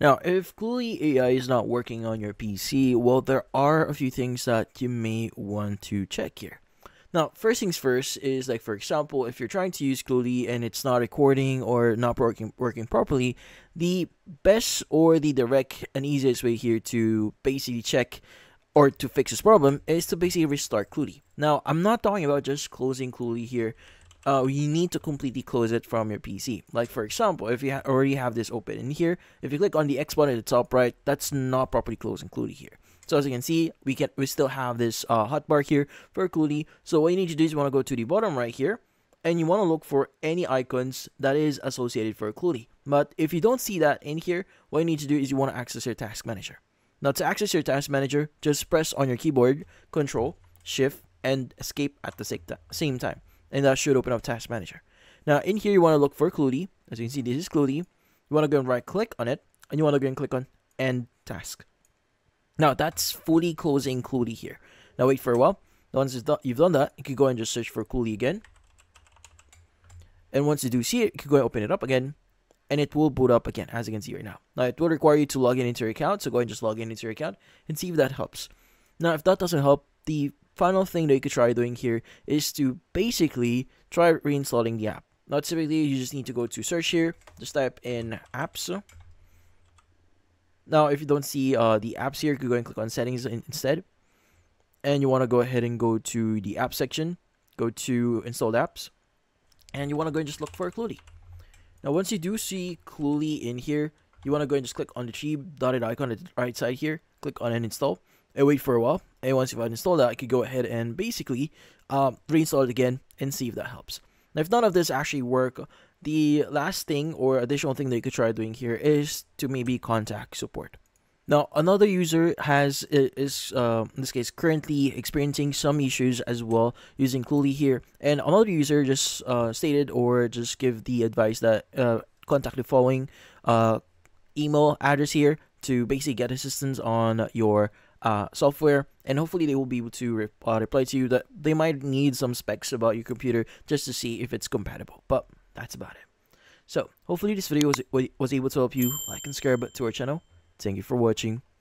Now, if Cluely AI is not working on your PC, well, there are a few things that you may want to check here. Now, first things first is, like, for example, if you're trying to use Cluely and it's not recording or not working properly, the best or the direct and easiest way here to basically check or to fix this problem is to basically restart Cluely. Now, I'm not talking about just closing Cluely here. You need to completely close it from your PC. Like, for example, if you already have this open in here, if you click on the X button at the top right, that's not properly closed in Cluely here. So as you can see, we still have this hotbar here for Cluely. So what you need to do is you want to go to the bottom right here, and you want to look for any icons that is associated for Cluely. But if you don't see that in here, what you need to do is you want to access your task manager. Now, to access your task manager, just press on your keyboard, Control, Shift, and Escape at the same time. And that should open up Task Manager. Now, in here, you want to look for Cluely. As you can see, this is Cluely. You want to go and right-click on it, and you want to go and click on End Task. Now, that's fully closing Cluely here. Now, wait for a while. Once you've done that, you can go and just search for Cluely again. And once you do see it, you can go and open it up again, and it will boot up again, as you can see right now. Now, it will require you to log in into your account, so go and just log in into your account and see if that helps. Now, if that doesn't help, the final thing that you could try doing here is to basically try reinstalling the app. Now, typically, you just need to go to search here, just type in apps. Now, if you don't see the apps here, you can go and click on settings instead. And you want to go ahead and go to the app section, go to installed apps, and you want to go and just look for Cluely. Now, once you do see Cluely in here, you want to go and just click on the three dotted icon at the right side here, click on uninstall, and wait for a while. And once you've installed that, you could go ahead and basically reinstall it again and see if that helps. Now, if none of this actually work, the last thing or additional thing that you could try doing here is to maybe contact support. Now, another user is in this case currently experiencing some issues as well using Cluely here, and another user just stated or just give the advice that contact the following email address here to basically get assistance on your software, and hopefully they will be able to reply to you that they might need some specs about your computer just to see if it's compatible. But that's about it. So hopefully this video was able to help you. Like and subscribe to our channel. Thank you for watching.